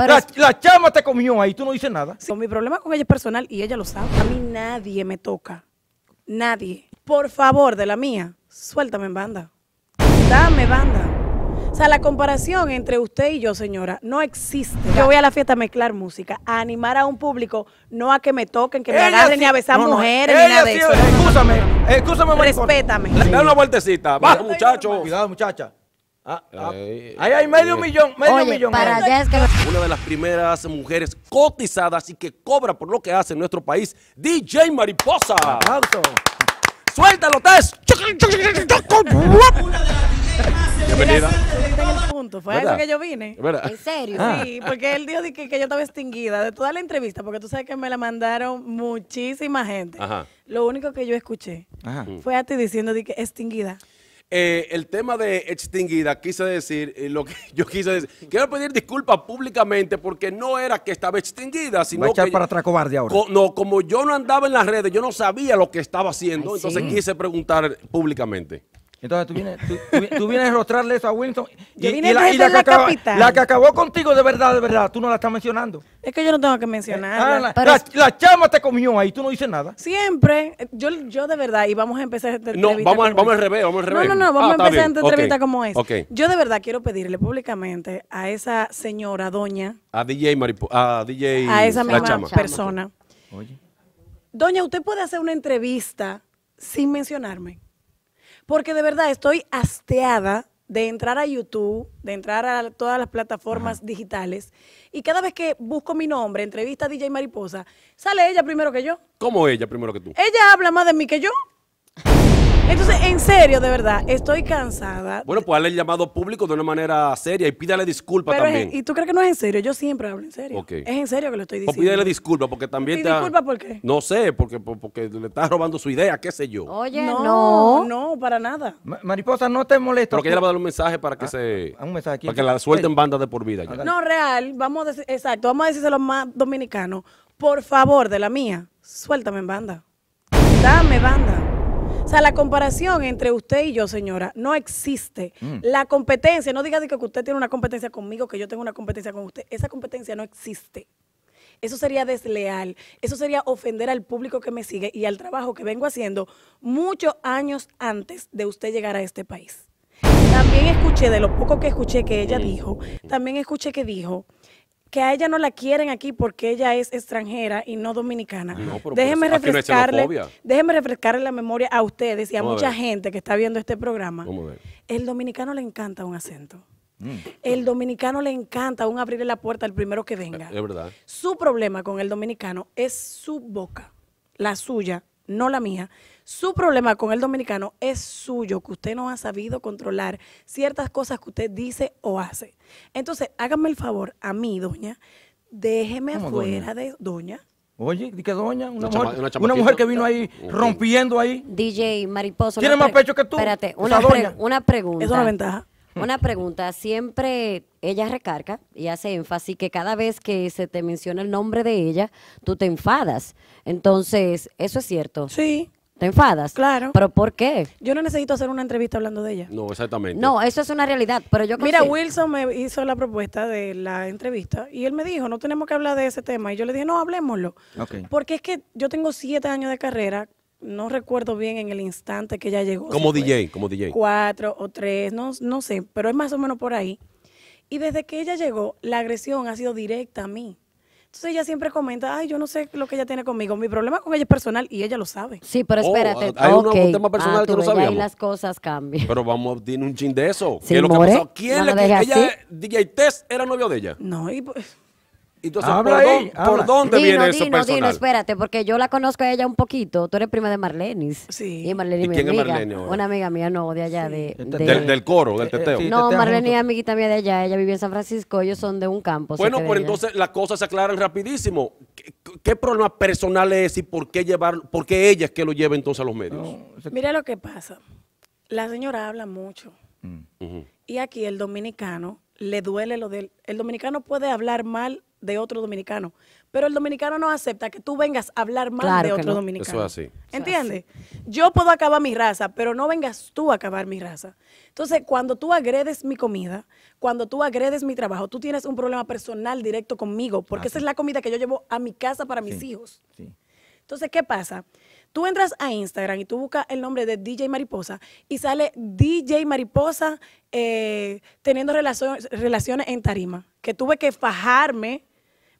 La chama te comió ahí, tú no dices nada. Sí, mi problema con ella es personal y ella lo sabe. A mí nadie me toca. Nadie. Por favor, de la mía, suéltame en banda. Dame banda. O sea, la comparación entre usted y yo, señora, no existe. Yo voy a la fiesta a mezclar música, a animar a un público, no a que me toquen, que me agarren, ni a besar mujeres, ni nada de eso. Escúchame, escúchame, respétame. Dale una vueltecita. Va, muchacho. Cuidado, muchacha. Ahí hay medio millón. Una de las primeras mujeres cotizadas y que cobra por lo que hace en nuestro país, DJ Mariposa. ¡Aplauso! ¡Suéltalo, Tess! Bienvenida. Fue a eso que yo vine. ¿Verdad? ¿En serio? Sí, porque él dijo que yo estaba extinguida de toda la entrevista, porque tú sabes que me la mandaron muchísima gente. Ajá. Lo único que yo escuché fue a ti diciendo que extinguida. El tema de extinguida, quise decir lo que yo quise decir. Quiero pedir disculpas públicamente porque no era que estaba extinguida, sino que para atrás cobarde ahora. No, como yo no andaba en las redes, yo no sabía lo que estaba haciendo, entonces quise preguntar públicamente. Entonces tú vienes a rostrarle eso a Wilson y la que acabó contigo de verdad, tú no la estás mencionando. Es que yo no tengo que mencionarla. La chama te comió ahí, tú no dices nada. Siempre, yo de verdad, y vamos a empezar esta entrevista. No, vamos al revés, vamos al revés. No, vamos a empezar esta entrevista como es. Okay. Yo de verdad quiero pedirle públicamente a esa señora, doña. A DJ Mariposa, a DJ a esa misma persona. Oye. Doña, ¿usted puede hacer una entrevista sin mencionarme? Porque de verdad estoy hastiada de entrar a YouTube, de entrar a todas las plataformas digitales. Y cada vez que busco mi nombre, entrevista a DJ Mariposa, sale ella primero que yo. ¿Cómo ella primero que tú? Ella habla más de mí que yo. Entonces, en serio, de verdad, estoy cansada. Bueno, pues hazle el llamado público de una manera seria y pídale disculpas también. ¿Y tú crees que no es en serio? Yo siempre hablo en serio. Okay. Es en serio que lo estoy diciendo. O pídele disculpas porque también te... ¿Disculpas por qué? No sé, porque le estás robando su idea, qué sé yo. Oye, no, para nada. Mariposa, no te molesta. Pero que ella le va a dar un mensaje para que un mensaje aquí, para que la suelten banda de por vida. Ya. No, real, vamos a decir, exacto, vamos a decírselo más dominicano. Por favor, de la mía, suéltame en banda. Dame banda. O sea, la comparación entre usted y yo, señora, no existe. La competencia, no diga que usted tiene una competencia conmigo, que yo tengo una competencia con usted. Esa competencia no existe. Eso sería desleal. Eso sería ofender al público que me sigue y al trabajo que vengo haciendo muchos años antes de usted llegar a este país. También escuché, de lo poco que escuché que ella dijo, también escuché que dijo que a ella no la quieren aquí porque ella es extranjera y no dominicana. No, déjeme refrescarle la memoria a ustedes y a mucha gente que está viendo este programa. El dominicano le encanta un acento. El dominicano le encanta un abrirle la puerta al primero que venga. Es verdad. Su problema con el dominicano es su boca, la suya, no la mía. Su problema con el dominicano es suyo, que usted no ha sabido controlar ciertas cosas que usted dice o hace. Entonces, hágame el favor a mí, doña, déjeme afuera de doña. Oye, ¿qué doña? Una mujer que vino ahí rompiendo ahí. DJ Mariposa. Tiene más pecho que tú. Espérate, una pregunta. Es una ventaja. Una pregunta, siempre ella recarga y hace énfasis que cada vez que se te menciona el nombre de ella, tú te enfadas. Entonces, ¿eso es cierto? Sí. ¿Te enfadas? Claro. ¿Pero por qué? Yo no necesito hacer una entrevista hablando de ella. No, exactamente. No, eso es una realidad, pero yo... Mira, Wilson me hizo la propuesta de la entrevista y él me dijo, no tenemos que hablar de ese tema. Y yo le dije, no, hablémoslo. Okay. Porque es que yo tengo 7 años de carrera, no recuerdo bien en el instante que ella llegó. Como DJ, como DJ. 4 o 3, no sé, pero es más o menos por ahí. Y desde que ella llegó, la agresión ha sido directa a mí. Entonces ella siempre comenta, ay, yo no sé lo que ella tiene conmigo. Mi problema con ella es personal y ella lo sabe. Sí, pero espérate. Hay un tema personal que no sabíamos. Ahí las cosas cambian. Pero vamos a tener un chin de eso. Sí, ¿qué es lo que pasó? ¿Quién le que ella, DJ Tess, era novio de ella? No, y pues... Entonces, ¿por dónde viene eso personal? Dino, espérate, porque yo la conozco a ella un poquito. Tú eres prima de Marlenis. Sí. Y Marlenis mi amiga. ¿Quién es? Una amiga mía, de allá, del coro, del teteo. No, Marlenis es amiguita mía de allá. Ella vive en San Francisco, ellos son de un campo. Bueno, pues entonces las cosas se aclaran rapidísimo. ¿Qué problema personal es y por qué ella es que lo lleva entonces a los medios? Mira lo que pasa. La señora habla mucho. Y aquí el dominicano le duele lo del... El dominicano puede hablar mal de otro dominicano. Pero el dominicano no acepta que tú vengas a hablar mal de otro dominicano. Eso es así. ¿Entiendes? Yo puedo acabar mi raza, pero no vengas tú a acabar mi raza. Entonces, cuando tú agredes mi comida, cuando tú agredes mi trabajo, tú tienes un problema personal directo conmigo, porque esa es la comida que yo llevo a mi casa para mis hijos. Sí. Entonces, ¿qué pasa? Tú entras a Instagram y tú buscas el nombre de DJ Mariposa y sale DJ Mariposa teniendo relaciones en tarima. Que tuve que fajarme,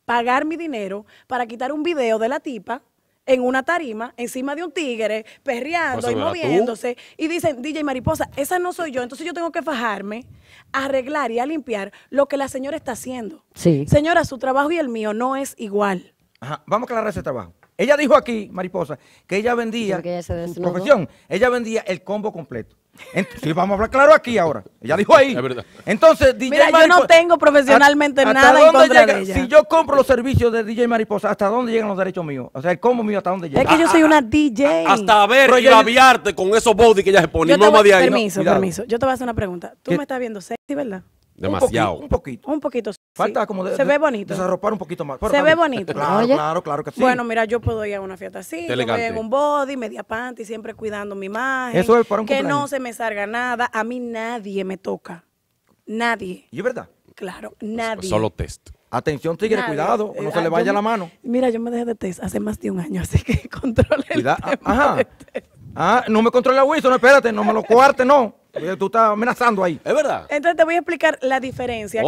pagar mi dinero para quitar un video de la tipa en una tarima, encima de un tigre, perreando y moviéndose. Y dicen, DJ Mariposa, esa no soy yo. Entonces yo tengo que fajarme a arreglar y a limpiar lo que la señora está haciendo. Sí. Señora, su trabajo y el mío no es igual. Ajá. Vamos a aclarar ese trabajo. Ella dijo aquí, Mariposa, que ella vendía su profesión. Ella vendía el combo completo. Sí, vamos a hablar claro aquí ahora. Ella dijo ahí. Es verdad. Entonces, DJ Mira, Mariposa, yo no tengo profesionalmente nada en contra de ella. Si yo compro los servicios de DJ Mariposa, ¿hasta dónde llegan los derechos míos? O sea, el combo mío, ¿hasta dónde llega? Es que yo soy una DJ. Hasta ver y labiarte con esos body que ella se pone. No más de ahí. Permiso, permiso. Yo te voy a hacer una pregunta. Tú me estás viendo sexy, ¿verdad? Demasiado. Un poquito. Un poquito. Falta sí, como se ve bonito. Desarropar un poquito más. Pero se ve bonito. Claro, ¿oye? Claro, claro que sí. Bueno, mira, yo puedo ir a una fiesta así, yo voy en un body, media panty, siempre cuidando mi imagen. Eso es para un cumpleaños. Que no se me salga nada. A mí nadie me toca. Nadie. ¿Y es verdad? Claro, nadie. Pues solo test. Atención, tigre, cuidado, no se le vaya la mano. Mira, yo me dejé de test hace más de un año, así que controle el tema. Ajá. Ah, no me controle a Wilson, espérate, no me lo coarte, no. Tú estás amenazando ahí. Es verdad. Entonces te voy a explicar la diferencia.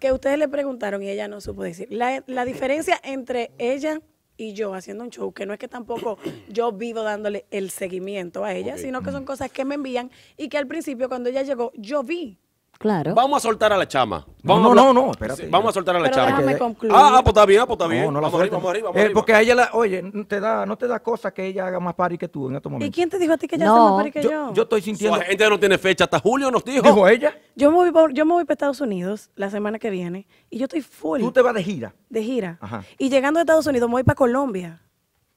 Que ustedes le preguntaron y ella no supo decir. La diferencia entre ella y yo haciendo un show, que no es que tampoco yo vivo dándole el seguimiento a ella, sino que son cosas que me envían y que al principio cuando ella llegó, yo vi. Claro. Vamos a soltar a la chama. Vamos no, espérate. Vamos a soltar a la chama. Déjame concluir. Pues está bien, pues está bien. No, vamos arriba, vamos arriba. Porque a ella, oye, no te da cosa que ella haga más party que tú en estos momentos. ¿Y quién te dijo a ti que ella hace más party que yo? Yo estoy sintiendo. La gente no tiene fecha, hasta julio nos dijo. ¿Dijo ella? Yo me voy para Estados Unidos la semana que viene y yo estoy full. ¿Tú te vas de gira? De gira. Ajá. Y llegando a Estados Unidos me voy para Colombia.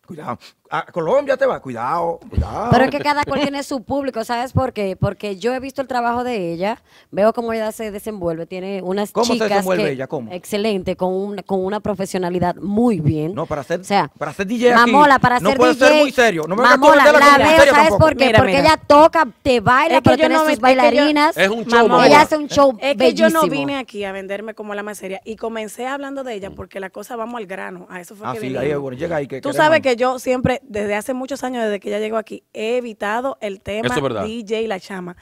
Cuidado, a Colombia te va, cuidado, cuidado. Pero es que cada cual tiene su público, ¿sabes por qué? Porque yo he visto el trabajo de ella, veo cómo ella se desenvuelve, tiene unas chicas se desenvuelve ella? ¿Cómo? Excelente, con una profesionalidad muy bien. No, para ser DJ aquí, Mamola, para ser DJ, muy serio. No me Mamola, la veo, ¿sabes por qué? Mira, porque ella toca, te baila, pero tiene sus bailarinas. Es un show, Mamola. Ella hace un show bellísimo. Es que yo no vine aquí a venderme como la más seria y comencé hablando de ella porque la cosa vamos al grano, a eso fue que vine. Tú sabes que yo siempre, desde hace muchos años, desde que ya llegó aquí, he evitado el tema DJ La Chama.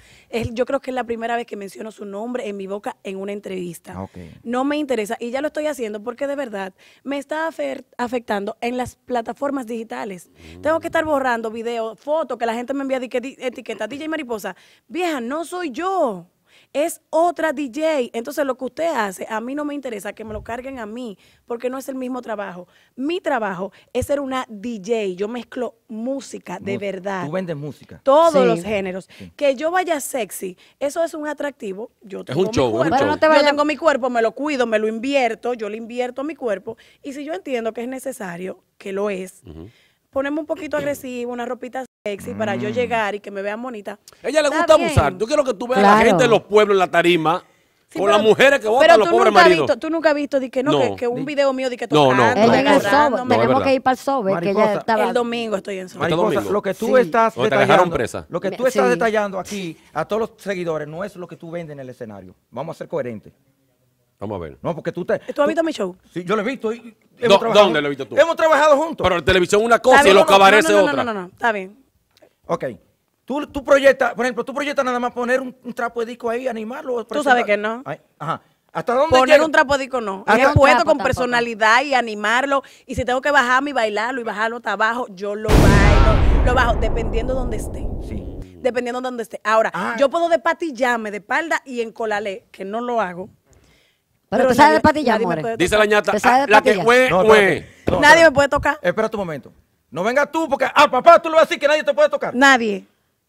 Yo creo que es la primera vez que menciono su nombre en mi boca en una entrevista. No me interesa y ya lo estoy haciendo porque de verdad me está afectando en las plataformas digitales. Tengo que estar borrando videos, fotos que la gente me envía de que etiqueta DJ Mariposa. Vieja, no soy yo. Es otra DJ. Entonces lo que usted hace, a mí no me interesa que me lo carguen a mí, porque no es el mismo trabajo. Mi trabajo es ser una DJ. Yo mezclo música, de verdad. Tú vendes música. Todos los géneros. Sí. Que yo vaya sexy, eso es un atractivo. Yo tengo yo tengo mi cuerpo, me lo cuido, me lo invierto, yo le invierto a mi cuerpo. Y si yo entiendo que es necesario, que lo es, ponerme un poquito agresivo, una ropita sexy para yo llegar y que me vean bonita. Ella le gusta abusar. Yo quiero que tú veas a la gente en los pueblos, en la tarima, con las mujeres que votan a los pobres maridos. Pero tú nunca has visto que un video mío de que tocando. Tenemos que ir para el Sobe, que ya estaba. El domingo estoy en Sobe. Lo que tú estás detallando, lo que tú estás detallando aquí a todos los seguidores no es lo que tú vendes en el escenario. Vamos a ser coherentes. Vamos a ver. No, porque ¿Tú has visto mi show? Sí, yo lo he visto. ¿Dónde lo he visto tú? Hemos trabajado juntos. Pero en televisión una cosa y los cabarets otra. No, está bien. Ok. Tú proyectas, por ejemplo, nada más poner un trapo de disco ahí, animarlo. Tú sabes que no. Ay, ajá. ¿Hasta dónde poner un trapo de disco no? Yo puedo con personalidad y animarlo. Y si tengo que bajarme y bailarlo hasta abajo, yo lo bailo. Lo bajo dependiendo de donde esté. Sí. Dependiendo de donde esté. Ahora, yo puedo despatillarme de espalda y encolalé, que no lo hago. Pero te sabes despatillar, amor. Dice la ñata, la que fue. Nadie me puede tocar. Espera un momento. No vengas tú porque, papá, tú le vas a decir que nadie te puede tocar. Nadie.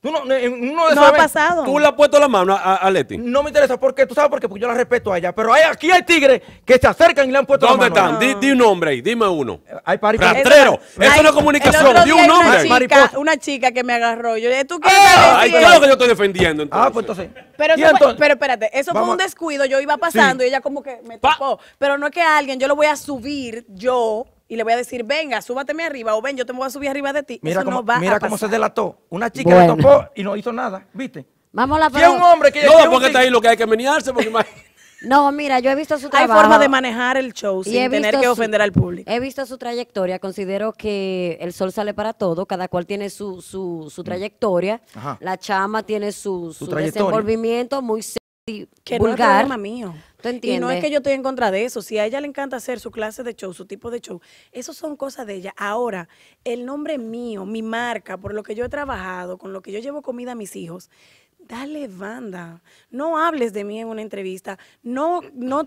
No ha pasado. ¿Tú le has puesto la mano a Leti? No me interesa, porque tú sabes por qué, porque yo la respeto a ella. Pero hay, aquí hay tigres que se acercan y le han puesto la mano. ¿Dónde están? Di un nombre ahí, dime uno. Hay rastrero. Eso no es comunicación. Di un nombre. Una chica que me agarró. Yo, ¿tú qué? Ay, claro que yo estoy defendiendo. Entonces. Ah, pues entonces. Pero espérate, eso fue un descuido. Yo iba pasando y ella como que me tapó. Pero no es que alguien, yo lo voy a subir yo. Y le voy a decir, venga, súbateme arriba, o ven, yo te voy a subir arriba de ti. Mira, eso cómo, no va mira a pasar. Cómo se delató. Una chica le tocó y no hizo nada, ¿viste? Vamos a la un hombre que... No, porque está ahí lo que hay que menearse, porque... No, mira, yo he visto su trabajo. Hay forma de manejar el show sin tener que ofender al público. He visto su trayectoria. Considero que el sol sale para todo. Cada cual tiene su trayectoria. Ajá. La chama tiene su desenvolvimiento muy que vulgar. No es problema mío. Y no es que yo estoy en contra de eso. Si a ella le encanta hacer su clase de show, su tipo de show, eso son cosas de ella. Ahora, el nombre mío, mi marca, por lo que yo he trabajado, con lo que yo llevo comida a mis hijos, dale banda. No hables de mí en una entrevista. No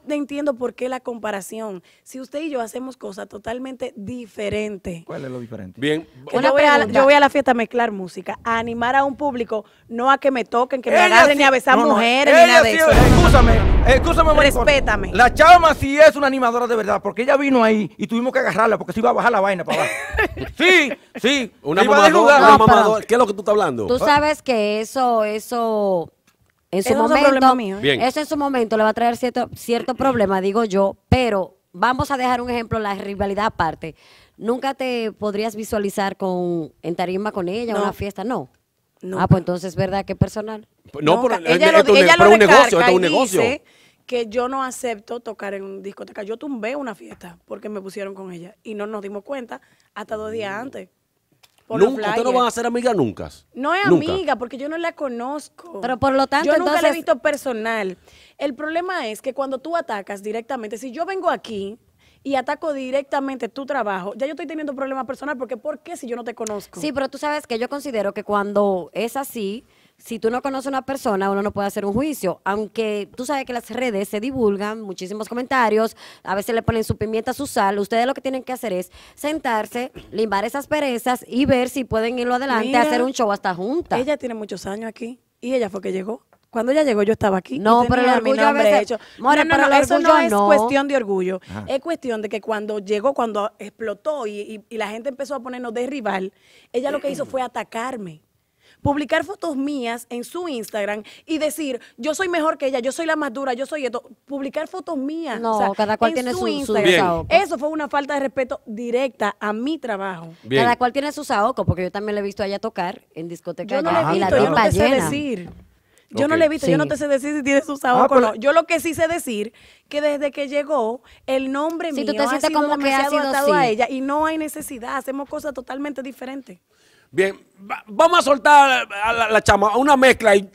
te entiendo por qué la comparación. Si usted y yo hacemos cosas totalmente diferentes. ¿Cuál es lo diferente? Bien. Yo voy a la fiesta a mezclar música, a animar a un público, no a que me toquen, que me agarren, sí, ni a besar mujeres, ni nada de eso. Escúchame, respétame. La chama sí es una animadora de verdad, porque ella vino ahí y tuvimos que agarrarla porque se iba a bajar la vaina para abajo. Sí. Una mamadora. ¿Qué es lo que tú estás hablando? Tú sabes que eso en su momento, eso en su momento le va a traer cierto problema, digo yo, pero vamos a dejar un ejemplo, la rivalidad aparte. ¿Nunca te podrías visualizar en tarima con ella, en una fiesta? No. No. Ah, pues entonces, ¿verdad que es personal? No, pero es un negocio, es un negocio. Que yo no acepto tocar en un discoteca. Yo tumbé una fiesta porque me pusieron con ella y no nos dimos cuenta hasta 2 días antes. Nunca, ¿usted no va a ser amiga nunca? No es amiga porque yo no la conozco. Pero por lo tanto, yo nunca la he visto personal. El problema es que cuando tú atacas directamente, si yo vengo aquí y ataco directamente tu trabajo, ya yo estoy teniendo problemas personales porque ¿por qué si yo no te conozco? Sí, pero tú sabes que yo considero que cuando es así... Si tú no conoces a una persona, uno no puede hacer un juicio. Aunque tú sabes que las redes se divulgan, muchísimos comentarios, a veces le ponen su pimienta, su sal. Ustedes lo que tienen que hacer es sentarse, limbar esas perezas y ver si pueden irlo adelante, mira, hacer un show hasta juntas. Ella tiene muchos años aquí y ella fue que llegó. Cuando ella llegó yo estaba aquí. No, pero el orgullo a veces... eso no es cuestión de orgullo. Ajá. Es cuestión de que cuando llegó, cuando explotó y la gente empezó a ponernos de rival, ella lo que hizo fue atacarme. Publicar fotos mías en su Instagram y decir, yo soy mejor que ella, yo soy la más dura, yo soy esto. Publicar fotos mías. No, o sea, cada cual tiene su Instagram. Eso fue una falta de respeto directa a mi trabajo. Bien. Cada cual tiene su saoco, porque yo también le he visto a ella tocar en discotecas. Yo no le he visto, yo no te sé decir. Yo no le he visto, yo no te sé decir si tiene su saoco o no. Yo lo que sí sé decir, que desde que llegó, el nombre mío ha sido como que ha sido atado a ella y no hay necesidad, hacemos cosas totalmente diferentes. Bien, vamos a soltar a la chama, a una mezcla y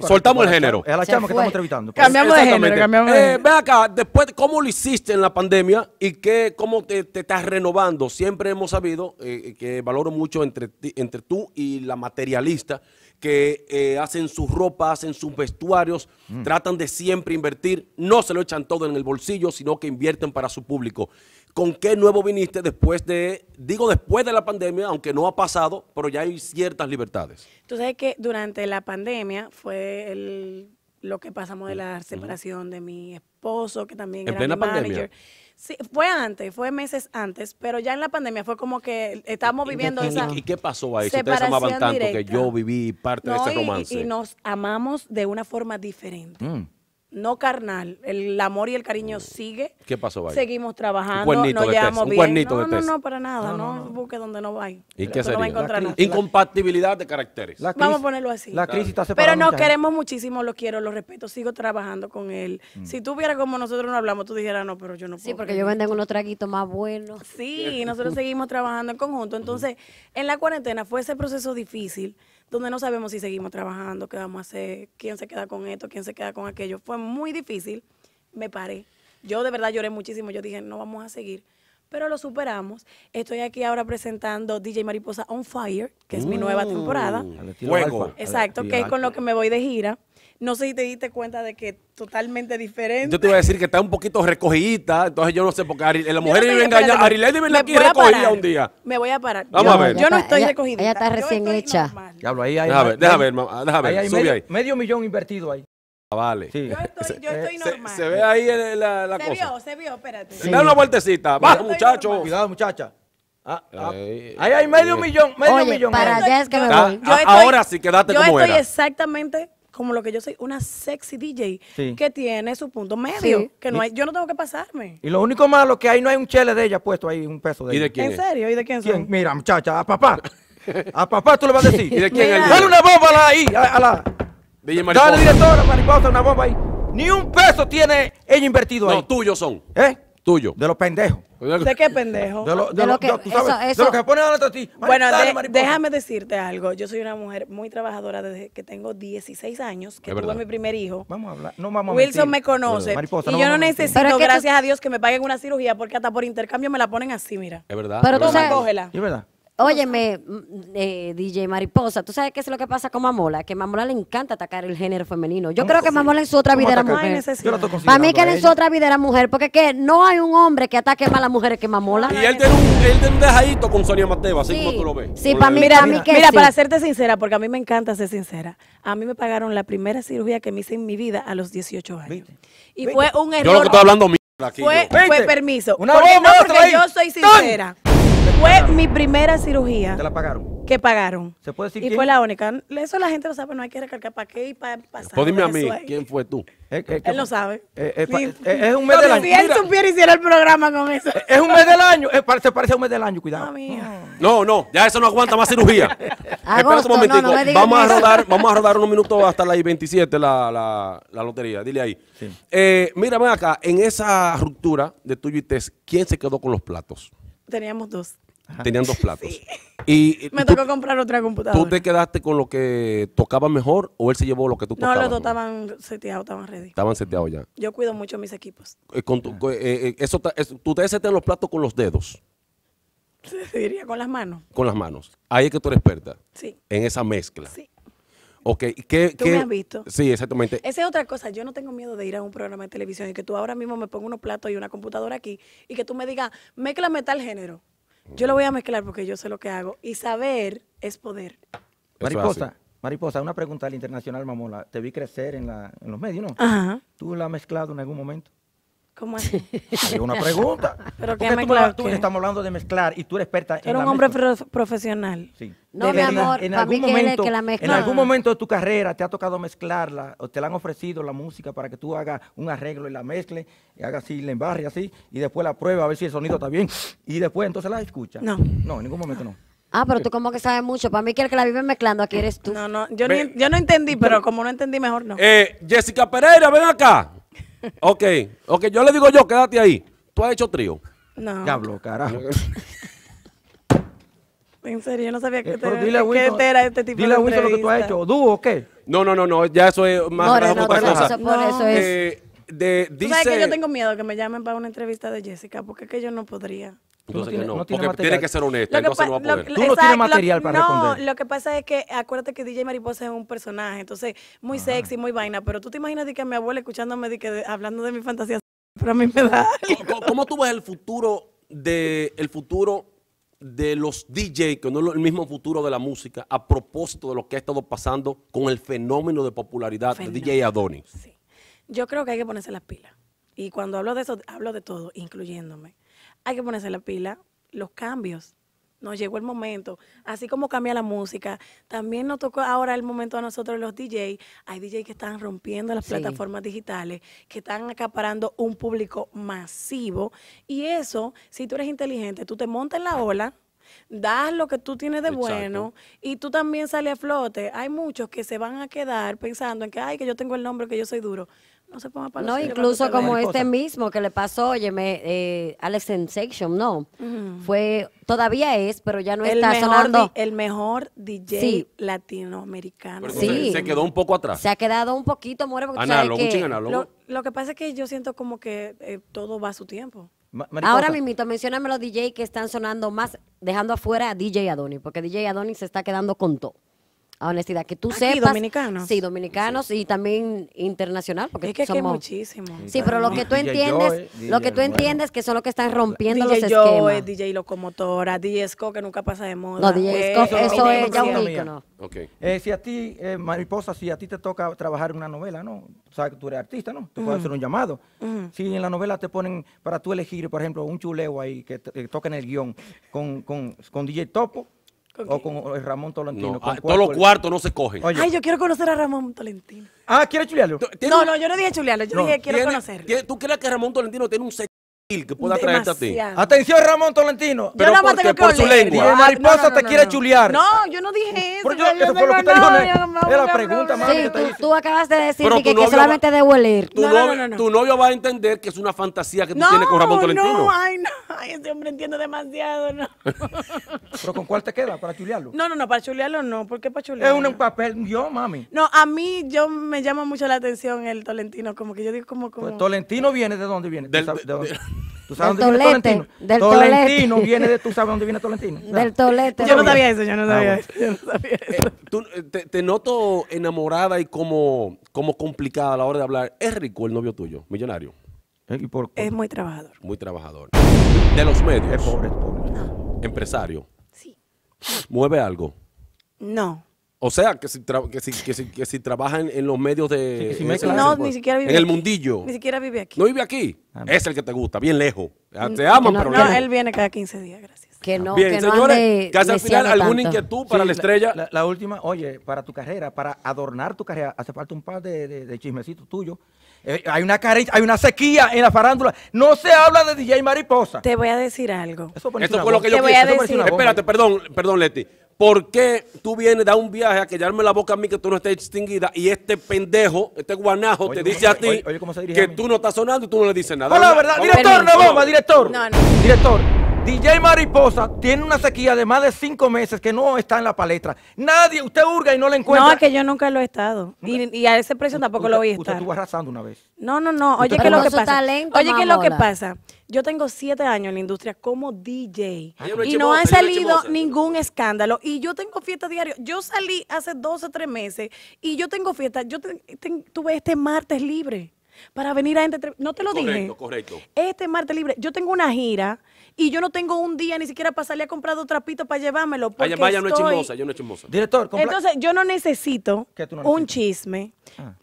soltamos el género. Es a la chama que estamos entrevistando. Cambiamos de género, cambiamos de género. Ve acá, después, ¿cómo lo hiciste en la pandemia y cómo te estás renovando? Siempre hemos sabido que valoro mucho entre tú y la materialista, que hacen sus ropas, hacen sus vestuarios, tratan de siempre invertir, no se lo echan todo en el bolsillo, sino que invierten para su público. ¿Con qué nuevo viniste después de la pandemia, aunque no ha pasado, pero ya hay ciertas libertades? Tú sabes que durante la pandemia fue lo que pasamos de la separación de mi esposo, que también era mi manager. Sí, fue meses antes, pero ya en la pandemia fue como que estábamos viviendo esa ¿Y qué pasó ahí? Si ustedes amaban tanto que yo viví parte de ese romance. Y nos amamos de una forma diferente. No carnal, el amor y el cariño sigue. ¿Qué pasó ahí? Seguimos trabajando, nos llevamos bien. No, para nada, no busque donde no vaya. ¿Y qué sería? Incompatibilidad de caracteres. Vamos a ponerlo así. La crisis está separada. Pero nos queremos muchísimo, los quiero, los respeto, sigo trabajando con él. Si tú vieras como nosotros no hablamos, tú dijeras no, pero yo no puedo. Sí, porque yo venden unos traguitos más buenos. Sí, nosotros seguimos trabajando en conjunto. Entonces, en la cuarentena fue ese proceso difícil, donde no sabemos si seguimos trabajando, qué vamos a hacer, quién se queda con esto, quién se queda con aquello. Fue muy difícil, me paré. Yo de verdad lloré muchísimo, yo dije, no vamos a seguir, pero lo superamos. Estoy aquí ahora presentando DJ Mariposa On Fire, que es mi nueva temporada. Exacto, que es con lo que me voy de gira. No sé si te diste cuenta de que totalmente diferente. Yo te iba a decir que está un poquito recogidita, entonces yo no sé, porque la mujer vive engañada. Ari Lénez viene aquí recogida un día. Me voy a parar. Vamos a ver. Yo no estoy recogida. Ella está recién hecha. Diablo, ahí hay. Déjame ver, sube ahí. $500,000 invertido ahí. Vale. Sí. Yo estoy normal. Se ve ahí la cosa. Se vio, espérate. Sí. Da una vueltecita. Va, muchacho. Cuidado, muchacha. Ahí hay medio millón. Para allá es que me voy. Ahora sí, quédate como era. Yo estoy exactamente como lo que yo soy, una sexy DJ, sí, que tiene su punto medio, sí, que no hay, yo no tengo que pasarme. Y lo único malo que ahí no hay un chele de ella puesto ahí, un peso de ella. ¿Y de quién? ¿En serio? ¿Y de quién son? Mira, muchacha, a papá tú le vas a decir. ¿Y de quién? Dale una bomba ahí, a la DJ Mariposa. Dale, directora Mariposa, una bomba ahí. Ni un peso tiene ella invertido ahí. No, tuyos son. ¿Eh? Tuyo. De los pendejos. ¿De qué pendejo? De lo que ponen a ti. Bueno, déjame decirte algo. Yo soy una mujer muy trabajadora desde que tengo 16 años, que tuve mi primer hijo. Vamos a hablar. No vamos a Wilson mentir. Me conoce. Mariposa, y no, yo no necesito, gracias a Dios, que me paguen una cirugía, porque hasta por intercambio me la ponen así, mira. Es verdad. Pero tú sabes, cógela. Es verdad. Óyeme, DJ Mariposa, ¿tú sabes qué es lo que pasa con Mamola? Que a Mamola le encanta atacar el género femenino. Yo creo que Mamola en su otra vida era mujer. Para mí que en su otra vida era mujer, porque que no hay un hombre que ataque más a las mujeres que Mamola. Y él tiene un dejadito con Sonia Mateo, así como tú lo ves. Sí, para mí que mira, para serte sincera, porque a mí me encanta ser sincera, a mí me pagaron la primera cirugía que me hice en mi vida a los 18 años. Y fue un error. Yo lo que estoy hablando fue permiso. Porque yo soy sincera. Fue mi primera cirugía. ¿Te la pagaron? Que pagaron. ¿Se puede decir quién? Y fue la única. Eso la gente lo sabe, no hay que recalcar para qué y para pasar. Pues dime a mí, ¿quién fue tú? Él lo sabe. Es un mes del año. Si él supiera, hiciera el programa con eso. Es un mes del año. Se parece a un mes del año, cuidado. No, ya eso no aguanta más cirugía. Espera un momentico. Vamos a rodar unos minutos hasta las 27 la lotería. Dile ahí. Sí. Mírame acá, en esa ruptura de tuyo y Tess, ¿quién se quedó con los platos? Teníamos dos. Ajá. Tenían dos platos. Sí. Y me tocó comprar otra computadora. ¿Tú te quedaste con lo que tocaba mejor o él se llevó lo que tú tocabas? No, los dos estaban seteados, estaban ready. Estaban seteados ya. Yo cuido mucho mis equipos. ¿Tú te seteas los platos con los dedos? Se diría con las manos. Con las manos. Ahí es que tú eres experta. Sí. En esa mezcla. Sí. Okay. ¿Tú me has visto? Sí, exactamente. Esa es otra cosa. Yo no tengo miedo de ir a un programa de televisión y que tú ahora mismo me pongas unos platos y una computadora aquí y que tú me digas, mézclame tal género. Yo lo voy a mezclar porque yo sé lo que hago. Y saber es poder. Mariposa, una pregunta al internacional, Mamola. Te vi crecer en los medios, ¿no? Ajá. ¿Tú la has mezclado en algún momento? ¿Cómo así? Hay una pregunta. ¿Pero qué mezclar? Tú estamos hablando de mezclar y tú eres experta en la mezcla. Era un hombre profesional. Sí. No, mi amor, para mí que la mezcla. En algún momento de tu carrera te ha tocado mezclarla o te la han ofrecido la música para que tú hagas un arreglo y la mezcle, y hagas así, la embarre así, y después la prueba a ver si el sonido está bien y después entonces la escuchas. No. No, en ningún momento no. Ah, pero tú como que sabes mucho. Para mí que el que la vive mezclando aquí eres tú. No, yo no entendí, pero como no entendí, mejor no. Jessica Pereira, ven acá. Ok, yo le digo yo, quédate ahí. ¿Tú has hecho trío? No. Diablo, carajo. En serio, yo no sabía que te era este tipo de entrevista. Dile a Wilson lo que tú has hecho. ¿Dúo o qué? No, ya eso es más no, otra cosa. Eso es. Dice... ¿Sabes que yo tengo miedo que me llamen para una entrevista de Jessica? Porque es que yo no podría. Porque tiene que ser honesta, entonces no va a poder. Tú no tienes material para responder. No, lo que pasa es que, acuérdate que DJ Mariposa es un personaje, entonces muy sexy, muy vaina, pero tú te imaginas de que mi abuela escuchándome hablando de mi fantasía, pero a mí me da algo. ¿Cómo tú ves el futuro de los DJ, que no es el mismo futuro de la música, a propósito de lo que ha estado pasando con el fenómeno de popularidad de DJ Adonis? Sí. Yo creo que hay que ponerse las pilas. Y cuando hablo de eso, hablo de todo, incluyéndome. Hay que ponerse la pila, los cambios. Nos llegó el momento. Así como cambia la música, también nos tocó ahora el momento a nosotros los DJ. Hay DJ que están rompiendo las plataformas digitales, que están acaparando un público masivo. Y eso, si tú eres inteligente, tú te montas en la ola, das lo que tú tienes de bueno y tú también sales a flote. Hay muchos que se van a quedar pensando en que, ay, que yo tengo el nombre, que yo soy duro. No se ponga para incluso como este mismo que le pasó, óyeme, Alex Sensation, no. Fue, todavía es, pero ya no está sonando. El mejor DJ latinoamericano. Sí. Se quedó un poco atrás. Se ha quedado un poquito, amor, porque lo que pasa es que yo siento como que todo va a su tiempo. Mariposa. Ahora mismito, mencióname los DJ que están sonando más, dejando afuera a DJ Adonis, porque DJ Adonis se está quedando con todo. a honestidad, que tú sepas. Dominicanos. Sí, dominicanos y también internacional, porque es que somos muchísimos. Sí, pero lo que tú entiendes, lo que tú entiendes que son los que están rompiendo los esquemas. DJ Locomotora, DJ Esco, que nunca pasa de moda. No, DJ Scott, eso es ya un ícono. Si a ti, Mariposa, si a ti te toca trabajar en una novela, ¿no? O sea, que tú eres artista, ¿no? Tú puedes hacer un llamado. Si en la novela te ponen para tú elegir, por ejemplo, un chuleo ahí que toquen el guión con DJ Topo, o con Ramón Tolentino. No, todos los cuartos no se cogen. Oye. Ay, yo quiero conocer a Ramón Tolentino. Ah, ¿quieres chulearlo? No, no, yo no dije chulearlo, yo dije quiero conocerlo. ¿Tú crees que Ramón Tolentino tiene un sexil que pueda atraerte a ti? Atención, Ramón Tolentino. Pero yo porque, por su lengua. Mariposa te quiere chulear. No, yo no dije eso. Eso fue lo que usted dijo. Es la pregunta, mami. Tú acabas de decir que solamente debo oler. Tu novio va a entender que es una fantasía que tú tienes con Ramón Tolentino. No, ay, no. Ay, ese hombre entiende demasiado, ¿no? ¿Pero con cuál te queda? ¿Para chulearlo? No, no, no, para chulearlo no. ¿Por qué para chulearlo? Es un papel, yo, mami. No, a mí me llama mucho la atención el Tolentino, como que yo digo como... Pues, ¿Tolentino viene de dónde viene? ¿Tú sabes dónde viene Tolentino? Del Tolentino viene de... ¿Tú sabes dónde viene Tolentino? Del Tolete. Yo no sabía eso, yo no sabía eso. Yo no sabía eso. Te noto enamorada y como complicada a la hora de hablar. ¿Es rico el novio tuyo, millonario? Es muy trabajador. Muy trabajador. De los medios. Es pobre, es pobre. No. Empresario. Sí. ¿Mueve algo? No. O sea, que si trabaja en los medios de... Sí, no, ni siquiera vive aquí. En el mundillo. Ni siquiera vive aquí. ¿No vive aquí? Es el que te gusta, bien lejos. Te aman, pero no, él viene cada 15 días, gracias. Que no, bien, que señores, no ande, que al final alguna inquietud para la estrella. La última, oye, para tu carrera, para adornar tu carrera, hace falta un par de chismecitos tuyos. Hay una sequía en la farándula. No se habla de DJ Mariposa. Te voy a decir algo. Eso fue lo que yo quise. Espérate, perdón, Leti. ¿Por qué tú vienes a dar un viaje a callarme la boca a mí que tú no estés extinguida y este pendejo, este guanajo, te dice a ti que tú no estás sonando y tú no le dices nada? Hola, ¿verdad? Director, no bomba, director. No, no. Director, DJ Mariposa tiene una sequía de más de 5 meses que no está en la palestra. Nadie, usted hurga y no la encuentra. No, es que yo nunca lo he estado. Y a ese precio tampoco lo voy a estar. Usted estuvo arrasando una vez. No, no, no. Oye, ¿qué es lo que pasa? Oye, ¿qué es lo que pasa? Yo tengo 7 años en la industria como DJ y no ha salido ningún escándalo. Y yo tengo fiesta diaria. Yo salí hace 2 o 3 meses y yo tengo fiesta. Yo tuve este martes libre para venir a gente. ¿No te lo dije? Correcto. Este martes libre. Yo tengo una gira y yo no tengo un día ni siquiera para salir a comprar 2 trapitos para llevármelo. Porque ya no es chismosa, yo no es chismosa. Director, entonces yo no necesito un chisme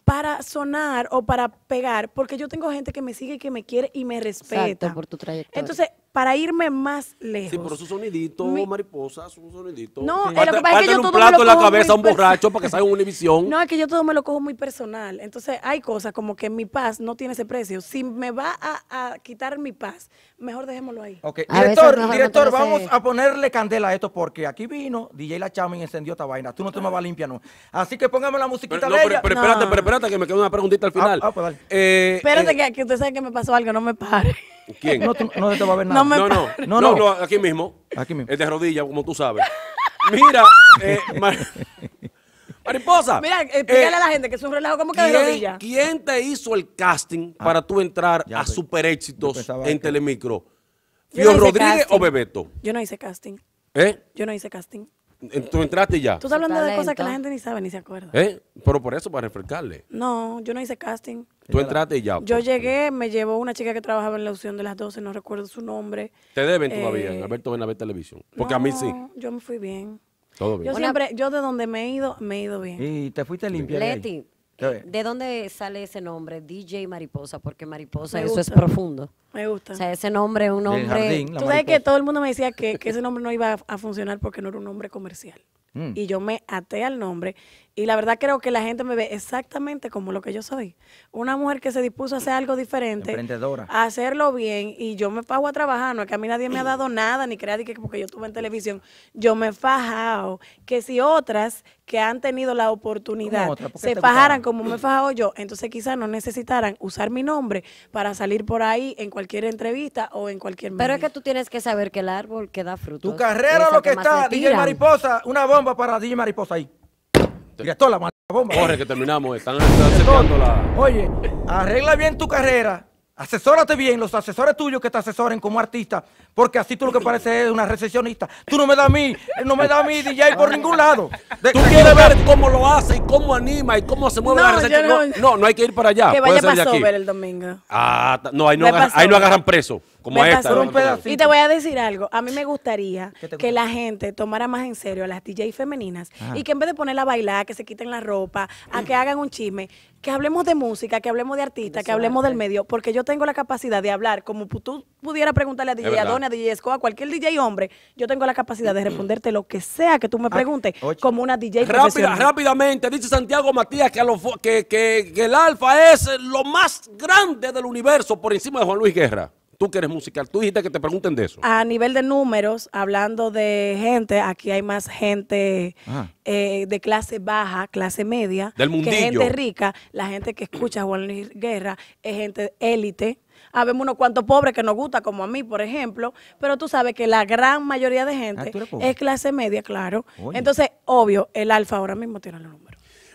para sonar o para pegar, porque yo tengo gente que me sigue y que me quiere y me respeta. Exacto, por tu trayectoria. Entonces, para irme más lejos. Sí, pero su sonidito, Mariposa, su sonidito. No, sí. Lo que pasa es que yo todo me lo cojo muy personal. Un plato en la cabeza a un borracho para que salga en Univisión. No, es que yo todo me lo cojo muy personal. Entonces, hay cosas como que mi paz no tiene ese precio. Si me va a quitar mi paz, mejor dejémoslo ahí. Ok, director, vamos a ponerle candela a esto porque aquí vino DJ La Chama y encendió esta vaina. Tú no te me vas limpia, no. Así que póngame la musiquita de ella. Pero espérate, que me queda una preguntita al final. Ah, pues dale. Espérate que usted sabe que me pasó algo, no me pare. ¿Quién? No te va a ver nada. No, aquí mismo. Aquí mismo. Es de rodillas, como tú sabes. Mira, Mariposa. Mira, explícale a la gente que es un relajo como que de rodillas. ¿Quién te hizo el casting para tú entrar a Super Éxitos en Telemicro? ¿Fio Rodríguez o Bebeto? Yo no hice casting. ¿Eh? Yo no hice casting. Tú entraste ya. Tú estás hablando de cosas que la gente ni sabe ni se acuerda. Pero por eso, para refrescarle. No, yo no hice casting. Tú entraste ya. Yo llegué, me llevó una chica que trabajaba en la opción de las 12, no recuerdo su nombre. Te deben todavía, Alberto Benavé Televisión. Porque no, a mí sí. Yo me fui bien. Todo bien. Yo siempre, yo de donde me he ido bien. Y te fuiste limpia. Leti, ¿de dónde sale ese nombre, DJ Mariposa? Porque Mariposa, eso es profundo. Me gusta. O sea, ese nombre es un nombre... Jardín, tú sabes que todo el mundo me decía que ese nombre no iba a funcionar porque no era un nombre comercial. Y yo me até al nombre. Y la verdad creo que la gente me ve exactamente como lo que yo soy. Una mujer que se dispuso a hacer algo diferente. Emprendedora. A hacerlo bien. Y yo me fajo a trabajar. No es que a mí nadie me ha dado nada, ni crea que porque yo estuve en televisión. Yo me he fajado. Que si otras que han tenido la oportunidad se fajaran como me he fajado yo, entonces quizás no necesitaran usar mi nombre para salir por ahí en cualquier entrevista o en cualquier medio. Pero es que tú tienes que saber que el árbol que da frutos. Tu carrera lo que está, DJ Mariposa, una bomba para DJ Mariposa ahí. Director, la bomba. Corre, que terminamos. Están cepillando la... Oye, arregla bien tu carrera Asesórate bien, los asesores tuyos que te asesoren como artista, porque así tú lo que pareces es una recesionista. Tú no me das a mí, no me das a mí DJ por ningún lado. Tú quieres ver cómo lo hace y cómo anima y cómo se mueve la recesión. No, hay que ir para allá. Que vaya para Sober el domingo. Ah, no, ahí no agarran preso, como esta. Y te voy a decir algo, a mí me gustaría que la gente tomara más en serio a las DJ femeninas y que en vez de ponerla a bailar, que se quiten la ropa, a que hagan un chisme, que hablemos de música, que hablemos de artistas, que hablemos del medio, porque yo tengo la capacidad de hablar, como tú pudieras preguntarle a DJ Adonis, a DJ Esco, a cualquier DJ hombre, yo tengo la capacidad de responderte lo que sea que tú me preguntes, como una DJ profesional. Rápidamente, dice Santiago Matías que el Alfa es lo más grande del universo por encima de Juan Luis Guerra. Tú que eres musical, tú dijiste que te pregunten de eso. A nivel de números, hablando de gente, aquí hay más gente de clase baja, clase media, del mundillo, que gente rica. La gente que escucha a Juan Luis Guerra es gente élite. Habemos unos cuantos pobres que nos gusta, como a mí, por ejemplo, pero tú sabes que la gran mayoría de gente es clase media, claro. Oye. Entonces, obvio, el Alfa ahora mismo tiene los números.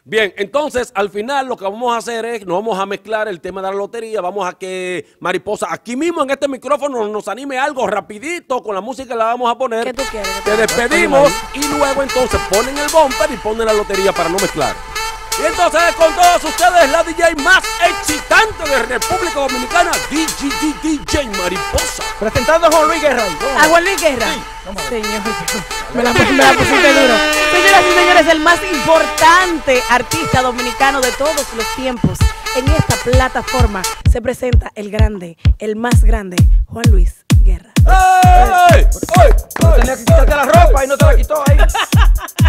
Bien, entonces al final lo que vamos a hacer es, nos vamos a mezclar el tema de la lotería, vamos a que Mariposa aquí mismo en este micrófono nos anime algo rapidito con la música que la vamos a poner. ¿Qué tú quieres? Te despedimos y luego entonces ponen el bumper y ponen la lotería para no mezclar. Y entonces con todos ustedes la DJ más excitante de República Dominicana, DJ Mariposa. Presentando a Juan Luis Guerra. ¿A Juan Luis Guerra? Sí. Señor, me la pusiste duro. Señoras y señores, el más importante artista dominicano de todos los tiempos. En esta plataforma se presenta el grande, el más grande, Juan Luis Guerra. ¡Ey! ¡Ey! ¡Ey! No tenía que quitarte la ropa y no te la quitó ahí.